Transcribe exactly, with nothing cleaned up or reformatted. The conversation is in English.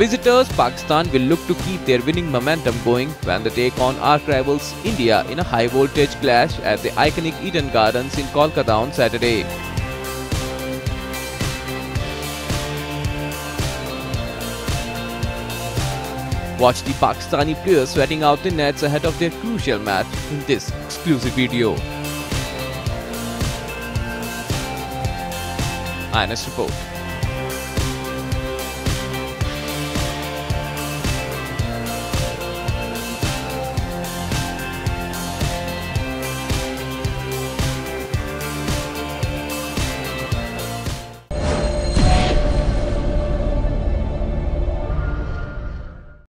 visitors, Pakistan will look to keep their winning momentum going when they take on arch rivals India in a high-voltage clash at the iconic Eden Gardens in Kolkata on Saturday. Watch the Pakistani players sweating out the nets ahead of their crucial match in this exclusive video. I A N S report.